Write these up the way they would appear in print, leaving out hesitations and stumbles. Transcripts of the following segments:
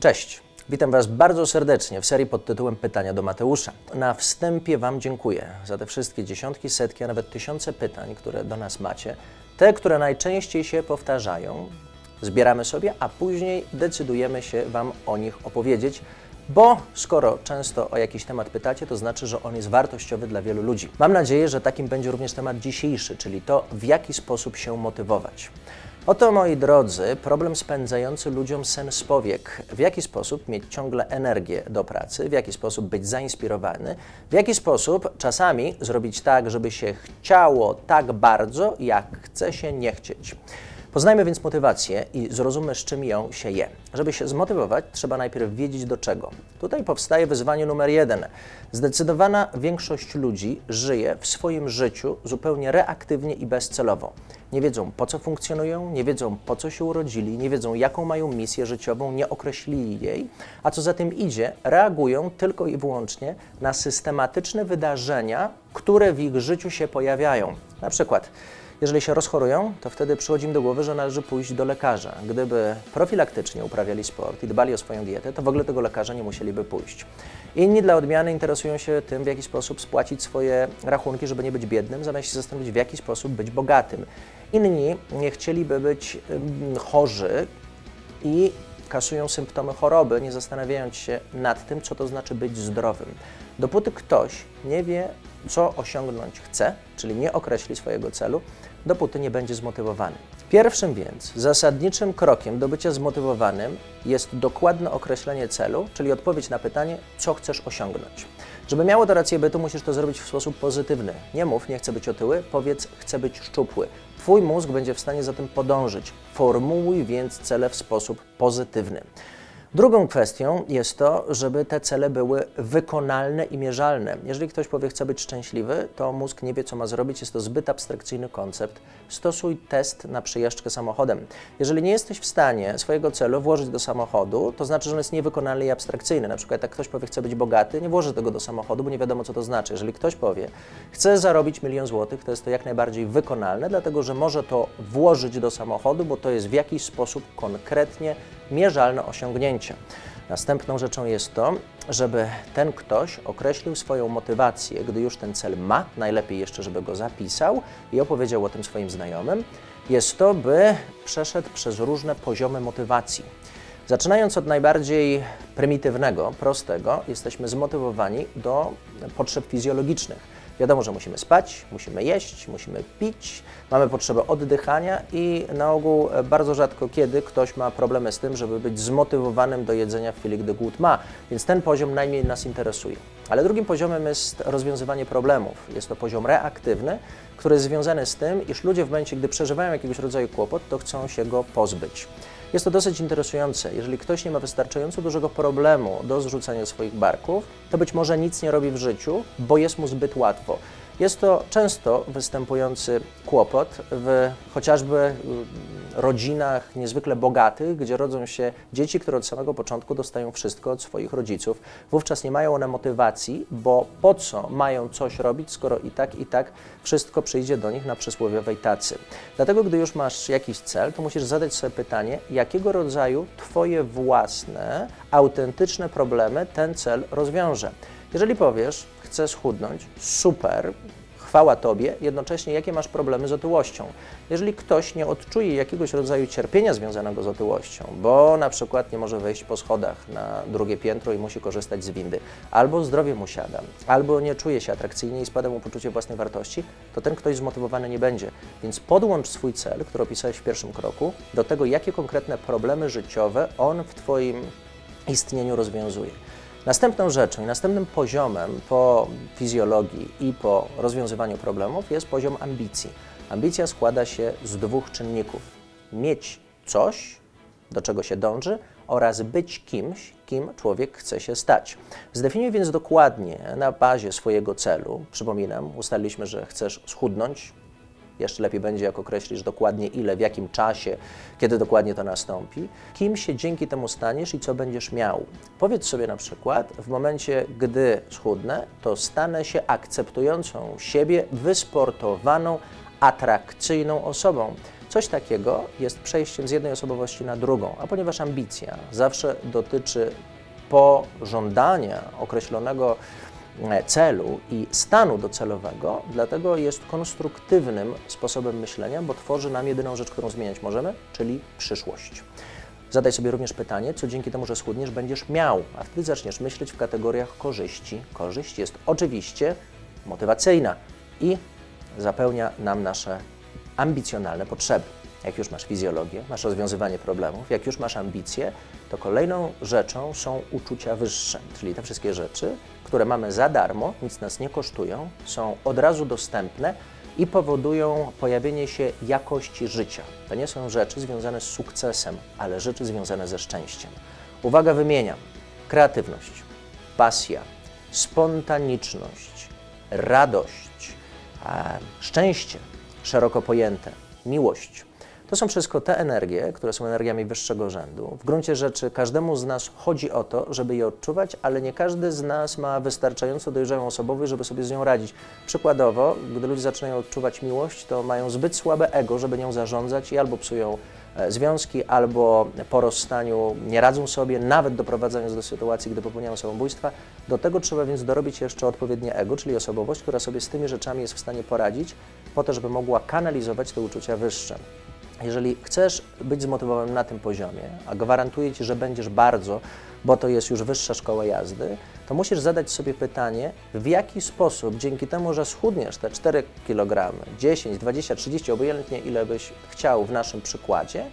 Cześć, witam Was bardzo serdecznie w serii pod tytułem Pytania do Mateusza. Na wstępie Wam dziękuję za te wszystkie dziesiątki, setki, a nawet tysiące pytań, które do nas macie. Te, które najczęściej się powtarzają, zbieramy sobie, a później decydujemy się Wam o nich opowiedzieć, bo skoro często o jakiś temat pytacie, to znaczy, że on jest wartościowy dla wielu ludzi. Mam nadzieję, że takim będzie również temat dzisiejszy, czyli to, w jaki sposób się motywować. Oto, moi drodzy, problem spędzający ludziom sen z powiek. W jaki sposób mieć ciągle energię do pracy, w jaki sposób być zainspirowany, w jaki sposób czasami zrobić tak, żeby się chciało tak bardzo, jak chce się nie chcieć. Poznajmy więc motywację i zrozummy, z czym ją się je. Żeby się zmotywować, trzeba najpierw wiedzieć, do czego. Tutaj powstaje wyzwanie numer jeden. Zdecydowana większość ludzi żyje w swoim życiu zupełnie reaktywnie i bezcelowo. Nie wiedzą, po co funkcjonują, nie wiedzą, po co się urodzili, nie wiedzą, jaką mają misję życiową, nie określili jej, a co za tym idzie, reagują tylko i wyłącznie na systematyczne wydarzenia, które w ich życiu się pojawiają. Na przykład, jeżeli się rozchorują, to wtedy przychodzi im do głowy, że należy pójść do lekarza. Gdyby profilaktycznie uprawiali sport i dbali o swoją dietę, to w ogóle tego lekarza nie musieliby pójść. Inni dla odmiany interesują się tym, w jaki sposób spłacić swoje rachunki, żeby nie być biednym, zamiast się zastanowić, w jaki sposób być bogatym. Inni nie chcieliby być chorzy i kasują symptomy choroby, nie zastanawiając się nad tym, co to znaczy być zdrowym. Dopóty ktoś nie wie, co osiągnąć chce, czyli nie określi swojego celu, dopóty nie będzie zmotywowany. Pierwszym więc zasadniczym krokiem do bycia zmotywowanym jest dokładne określenie celu, czyli odpowiedź na pytanie, co chcesz osiągnąć. Żeby miało to rację bytu, musisz to zrobić w sposób pozytywny. Nie mów, nie chcę być otyły, powiedz, chcę być szczupły. Twój mózg będzie w stanie za tym podążyć. Formułuj więc cele w sposób pozytywny. Drugą kwestią jest to, żeby te cele były wykonalne i mierzalne. Jeżeli ktoś powie, chce być szczęśliwy, to mózg nie wie, co ma zrobić. Jest to zbyt abstrakcyjny koncept. Stosuj test na przejażdżkę samochodem. Jeżeli nie jesteś w stanie swojego celu włożyć do samochodu, to znaczy, że on jest niewykonalny i abstrakcyjny. Na przykład jak ktoś powie, chce być bogaty, nie włoży tego do samochodu, bo nie wiadomo, co to znaczy. Jeżeli ktoś powie, chce zarobić 1 000 000 złotych, to jest to jak najbardziej wykonalne, dlatego że może to włożyć do samochodu, bo to jest w jakiś sposób konkretnie mierzalne osiągnięcie. Następną rzeczą jest to, żeby ten ktoś określił swoją motywację, gdy już ten cel ma, najlepiej jeszcze, żeby go zapisał i opowiedział o tym swoim znajomym, jest to, by przeszedł przez różne poziomy motywacji. Zaczynając od najbardziej prymitywnego, prostego, jesteśmy zmotywowani do potrzeb fizjologicznych. Wiadomo, że musimy spać, musimy jeść, musimy pić, mamy potrzebę oddychania i na ogół bardzo rzadko kiedy ktoś ma problemy z tym, żeby być zmotywowanym do jedzenia w chwili, gdy głód ma, więc ten poziom najmniej nas interesuje. Ale drugim poziomem jest rozwiązywanie problemów. Jest to poziom reaktywny, który jest związany z tym, iż ludzie w momencie, gdy przeżywają jakiegoś rodzaju kłopot, to chcą się go pozbyć. Jest to dosyć interesujące. Jeżeli ktoś nie ma wystarczająco dużego problemu do zrzucania swoich barków, to być może nic nie robi w życiu, bo jest mu zbyt łatwo. Jest to często występujący kłopot w chociażby rodzinach niezwykle bogatych, gdzie rodzą się dzieci, które od samego początku dostają wszystko od swoich rodziców. Wówczas nie mają one motywacji, bo po co mają coś robić, skoro i tak wszystko przyjdzie do nich na przysłowiowej tacy. Dlatego, gdy już masz jakiś cel, to musisz zadać sobie pytanie, jakiego rodzaju Twoje własne, autentyczne problemy ten cel rozwiąże. Jeżeli powiesz, chcę schudnąć, super, chwała Tobie, jednocześnie jakie masz problemy z otyłością. Jeżeli ktoś nie odczuje jakiegoś rodzaju cierpienia związanego z otyłością, bo na przykład nie może wejść po schodach na drugie piętro i musi korzystać z windy, albo zdrowie mu siada, albo nie czuje się atrakcyjnie i spada mu poczucie własnej wartości, to ten ktoś zmotywowany nie będzie. Więc podłącz swój cel, który opisałeś w pierwszym kroku, do tego, jakie konkretne problemy życiowe on w Twoim istnieniu rozwiązuje. Następną rzeczą i następnym poziomem po fizjologii i po rozwiązywaniu problemów jest poziom ambicji. Ambicja składa się z 2 czynników. Mieć coś, do czego się dąży, oraz być kimś, kim człowiek chce się stać. Zdefiniuj więc dokładnie na bazie swojego celu. Przypominam, ustaliliśmy, że chcesz schudnąć. Jeszcze lepiej będzie, jak określisz dokładnie ile, w jakim czasie, kiedy dokładnie to nastąpi, kim się dzięki temu staniesz i co będziesz miał. Powiedz sobie na przykład, w momencie, gdy schudnę, to stanę się akceptującą siebie, wysportowaną, atrakcyjną osobą. Coś takiego jest przejściem z jednej osobowości na drugą, a ponieważ ambicja zawsze dotyczy pożądania określonego celu i stanu docelowego, dlatego jest konstruktywnym sposobem myślenia, bo tworzy nam jedyną rzecz, którą zmieniać możemy, czyli przyszłość. Zadaj sobie również pytanie, co dzięki temu, że schudniesz, będziesz miał, a wtedy zaczniesz myśleć w kategoriach korzyści. Korzyść jest oczywiście motywacyjna i zapełnia nam nasze ambicjonalne potrzeby. Jak już masz fizjologię, masz rozwiązywanie problemów, jak już masz ambicje, to kolejną rzeczą są uczucia wyższe, czyli te wszystkie rzeczy, które mamy za darmo, nic nas nie kosztują, są od razu dostępne i powodują pojawienie się jakości życia. To nie są rzeczy związane z sukcesem, ale rzeczy związane ze szczęściem. Uwaga, wymieniam. Kreatywność, pasja, spontaniczność, radość, szczęście szeroko pojęte, miłość. To są wszystko te energie, które są energiami wyższego rzędu. W gruncie rzeczy każdemu z nas chodzi o to, żeby je odczuwać, ale nie każdy z nas ma wystarczająco dojrzałą osobowość, żeby sobie z nią radzić. Przykładowo, gdy ludzie zaczynają odczuwać miłość, to mają zbyt słabe ego, żeby nią zarządzać i albo psują związki, albo po rozstaniu nie radzą sobie, nawet doprowadzając do sytuacji, gdy popełniają samobójstwa. Do tego trzeba więc dorobić jeszcze odpowiednie ego, czyli osobowość, która sobie z tymi rzeczami jest w stanie poradzić, po to, żeby mogła kanalizować te uczucia wyższe. Jeżeli chcesz być zmotywowany na tym poziomie, a gwarantuję Ci, że będziesz bardzo, bo to jest już wyższa szkoła jazdy, to musisz zadać sobie pytanie, w jaki sposób dzięki temu, że schudniesz te 4 kg, 10, 20, 30, obojętnie ile byś chciał w naszym przykładzie,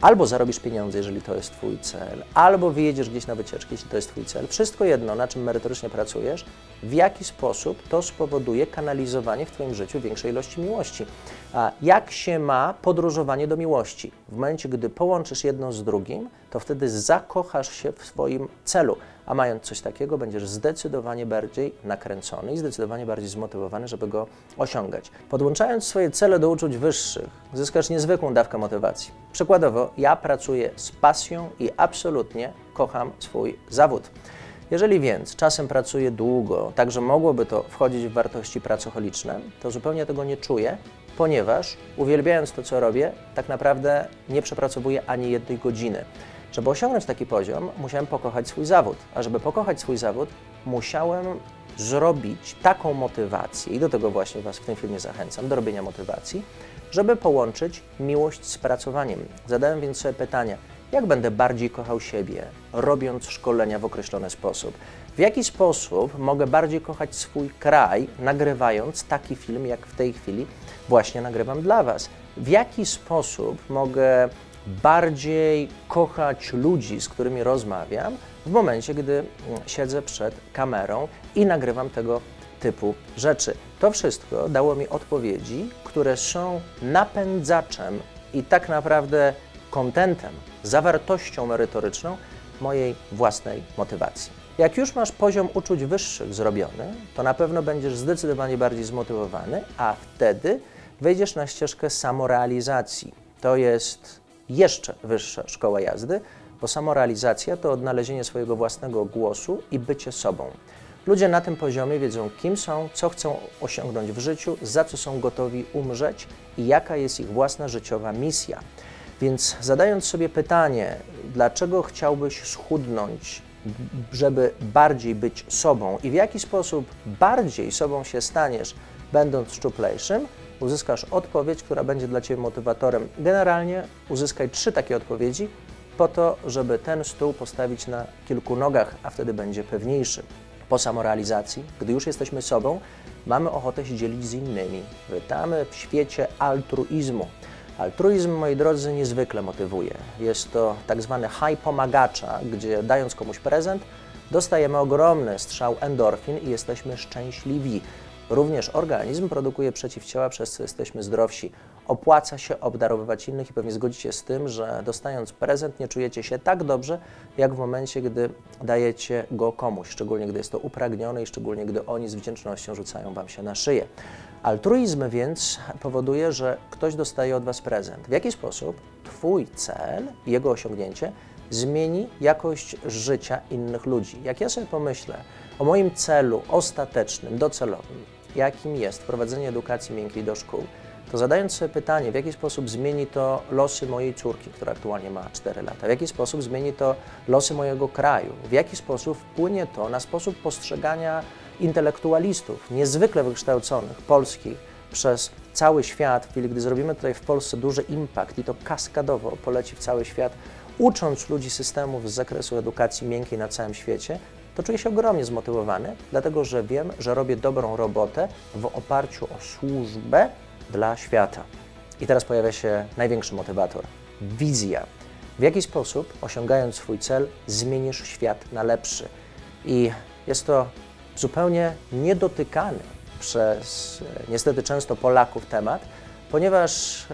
albo zarobisz pieniądze, jeżeli to jest Twój cel, albo wyjedziesz gdzieś na wycieczkę, jeśli to jest Twój cel. Wszystko jedno, na czym merytorycznie pracujesz, w jaki sposób to spowoduje kanalizowanie w Twoim życiu większej ilości miłości. A jak się ma podróżowanie do miłości? W momencie, gdy połączysz jedno z drugim, to wtedy zakochasz się w swoim celu, a mając coś takiego, będziesz zdecydowanie bardziej nakręcony i zdecydowanie bardziej zmotywowany, żeby go osiągać. Podłączając swoje cele do uczuć wyższych, zyskasz niezwykłą dawkę motywacji. Przykładowo, ja pracuję z pasją i absolutnie kocham swój zawód. Jeżeli więc czasem pracuję długo, tak że mogłoby to wchodzić w wartości pracocholiczne, to zupełnie tego nie czuję, ponieważ uwielbiając to, co robię, tak naprawdę nie przepracowuję ani jednej godziny. Żeby osiągnąć taki poziom, musiałem pokochać swój zawód, a żeby pokochać swój zawód, musiałem zrobić taką motywację i do tego właśnie Was w tym filmie zachęcam, do robienia motywacji, żeby połączyć miłość z pracowaniem. Zadałem więc sobie pytania, jak będę bardziej kochał siebie, robiąc szkolenia w określony sposób? W jaki sposób mogę bardziej kochać swój kraj, nagrywając taki film, jak w tej chwili właśnie nagrywam dla Was? W jaki sposób mogę bardziej kochać ludzi, z którymi rozmawiam, w momencie, gdy siedzę przed kamerą i nagrywam tego typu rzeczy? To wszystko dało mi odpowiedzi, które są napędzaczem i tak naprawdę kontentem, zawartością merytoryczną mojej własnej motywacji. Jak już masz poziom uczuć wyższych zrobiony, to na pewno będziesz zdecydowanie bardziej zmotywowany, a wtedy wejdziesz na ścieżkę samorealizacji. To jest jeszcze wyższa szkoła jazdy, bo samorealizacja to odnalezienie swojego własnego głosu i bycie sobą. Ludzie na tym poziomie wiedzą, kim są, co chcą osiągnąć w życiu, za co są gotowi umrzeć i jaka jest ich własna życiowa misja. Więc zadając sobie pytanie, dlaczego chciałbyś schudnąć, żeby bardziej być sobą i w jaki sposób bardziej sobą się staniesz, będąc szczuplejszym, uzyskasz odpowiedź, która będzie dla Ciebie motywatorem. Generalnie uzyskaj 3 takie odpowiedzi po to, żeby ten stół postawić na kilku nogach, a wtedy będzie pewniejszy. Po samorealizacji, gdy już jesteśmy sobą, mamy ochotę się dzielić z innymi. Witamy w świecie altruizmu. Altruizm, moi drodzy, niezwykle motywuje. Jest to tak zwany haj pomagacza, gdzie dając komuś prezent, dostajemy ogromny strzał endorfin i jesteśmy szczęśliwi. Również organizm produkuje przeciwciała, przez co jesteśmy zdrowsi. Opłaca się obdarowywać innych i pewnie zgodzicie się z tym, że dostając prezent nie czujecie się tak dobrze, jak w momencie, gdy dajecie go komuś, szczególnie gdy jest to upragnione i szczególnie gdy oni z wdzięcznością rzucają Wam się na szyję. Altruizm więc powoduje, że ktoś dostaje od Was prezent. W jaki sposób Twój cel, jego osiągnięcie zmieni jakość życia innych ludzi? Jak ja sobie pomyślę o moim celu ostatecznym, docelowym, jakim jest prowadzenie edukacji miękkiej do szkół, to zadając sobie pytanie, w jaki sposób zmieni to losy mojej córki, która aktualnie ma 4 lata, w jaki sposób zmieni to losy mojego kraju, w jaki sposób wpłynie to na sposób postrzegania intelektualistów, niezwykle wykształconych, polskich, przez cały świat, w chwili gdy zrobimy tutaj w Polsce duży impact i to kaskadowo poleci w cały świat, ucząc ludzi systemów z zakresu edukacji miękkiej na całym świecie, to czuję się ogromnie zmotywowany, dlatego że wiem, że robię dobrą robotę w oparciu o służbę dla świata. I teraz pojawia się największy motywator – wizja. W jaki sposób, osiągając swój cel, zmienisz świat na lepszy. I jest to zupełnie niedotykany przez niestety często Polaków temat, ponieważ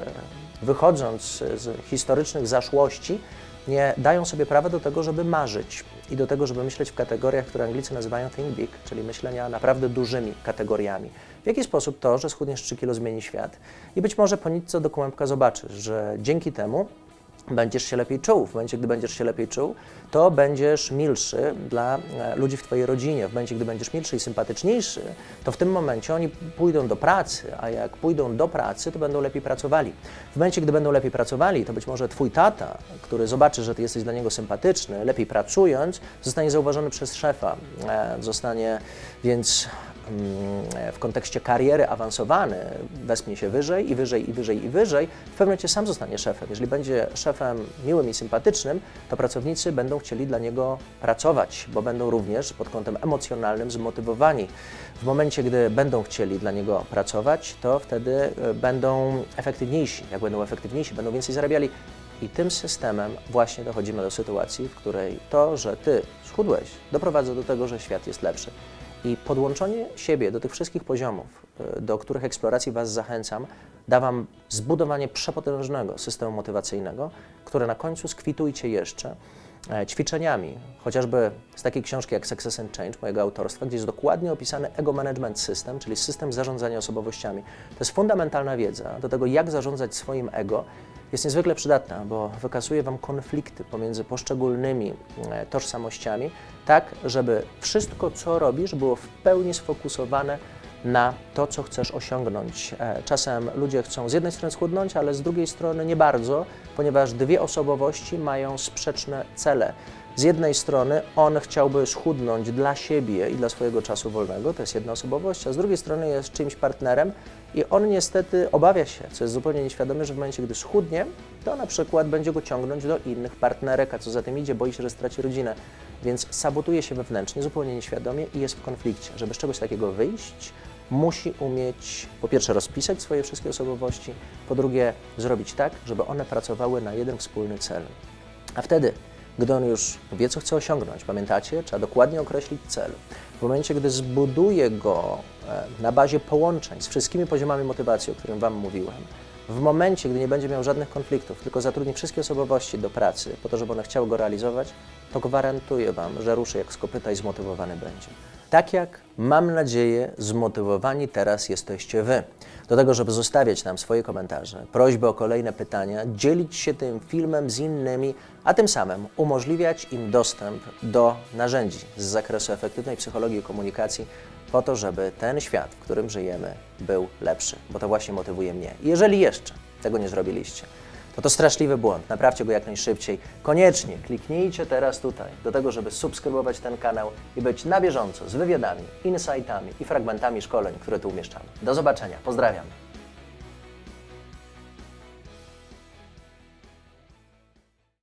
wychodząc z historycznych zaszłości, nie dają sobie prawa do tego, żeby marzyć i do tego, żeby myśleć w kategoriach, które Anglicy nazywają think big, czyli myślenia naprawdę dużymi kategoriami. W jaki sposób to, że schudniesz 3 kilo, zmieni świat? I być może po nitce do kłębka zobaczysz, że dzięki temu będziesz się lepiej czuł. W momencie, gdy będziesz się lepiej czuł, to będziesz milszy dla ludzi w Twojej rodzinie. W momencie, gdy będziesz milszy i sympatyczniejszy, to w tym momencie oni pójdą do pracy, a jak pójdą do pracy, to będą lepiej pracowali. W momencie, gdy będą lepiej pracowali, to być może Twój tata, który zobaczy, że Ty jesteś dla niego sympatyczny, lepiej pracując, zostanie zauważony przez szefa, zostanie więc w kontekście kariery awansowany, wespnie się wyżej i wyżej i wyżej i wyżej, w pewnym momencie sam zostanie szefem. Jeżeli będzie szefem miłym i sympatycznym, to pracownicy będą chcieli dla niego pracować, bo będą również pod kątem emocjonalnym zmotywowani. W momencie, gdy będą chcieli dla niego pracować, to wtedy będą efektywniejsi. Jak będą efektywniejsi, będą więcej zarabiali. I tym systemem właśnie dochodzimy do sytuacji, w której to, że Ty schudłeś, doprowadza do tego, że świat jest lepszy. I podłączenie siebie do tych wszystkich poziomów, do których eksploracji Was zachęcam, da Wam zbudowanie przepotężnego systemu motywacyjnego, które na końcu skwitujcie jeszcze ćwiczeniami, chociażby z takiej książki jak Success and Change, mojego autorstwa, gdzie jest dokładnie opisany Ego Management System, czyli system zarządzania osobowościami. To jest fundamentalna wiedza do tego, jak zarządzać swoim ego. Jest niezwykle przydatna, bo wykazuje Wam konflikty pomiędzy poszczególnymi tożsamościami, tak żeby wszystko, co robisz, było w pełni sfokusowane na to, co chcesz osiągnąć. Czasem ludzie chcą z jednej strony schudnąć, ale z drugiej strony nie bardzo, ponieważ dwie osobowości mają sprzeczne cele. Z jednej strony on chciałby schudnąć dla siebie i dla swojego czasu wolnego, to jest jedna osobowość, a z drugiej strony jest czymś partnerem i on niestety obawia się, co jest zupełnie nieświadome, że w momencie, gdy schudnie, to na przykład będzie go ciągnąć do innych partnerek, a co za tym idzie, boi się, że straci rodzinę, więc sabotuje się wewnętrznie, zupełnie nieświadomie i jest w konflikcie. Żeby z czegoś takiego wyjść, musi umieć po pierwsze rozpisać swoje wszystkie osobowości, po drugie zrobić tak, żeby one pracowały na jeden wspólny cel. A wtedy, gdy on już wie, co chce osiągnąć, pamiętacie, trzeba dokładnie określić cel. W momencie, gdy zbuduje go na bazie połączeń z wszystkimi poziomami motywacji, o którym Wam mówiłem, w momencie, gdy nie będzie miał żadnych konfliktów, tylko zatrudni wszystkie osobowości do pracy, po to, żeby one chciały go realizować, to gwarantuję Wam, że ruszy jak z kopyta i zmotywowany będzie. Tak jak, mam nadzieję, zmotywowani teraz jesteście Wy. Do tego, żeby zostawiać nam swoje komentarze, prośby o kolejne pytania, dzielić się tym filmem z innymi, a tym samym umożliwiać im dostęp do narzędzi z zakresu efektywnej psychologii i komunikacji, po to, żeby ten świat, w którym żyjemy, był lepszy, bo to właśnie motywuje mnie. Jeżeli jeszcze tego nie zrobiliście, to straszliwy błąd, naprawcie go jak najszybciej. Koniecznie kliknijcie teraz tutaj, do tego, żeby subskrybować ten kanał i być na bieżąco z wywiadami, insightami i fragmentami szkoleń, które tu umieszczamy. Do zobaczenia, pozdrawiam.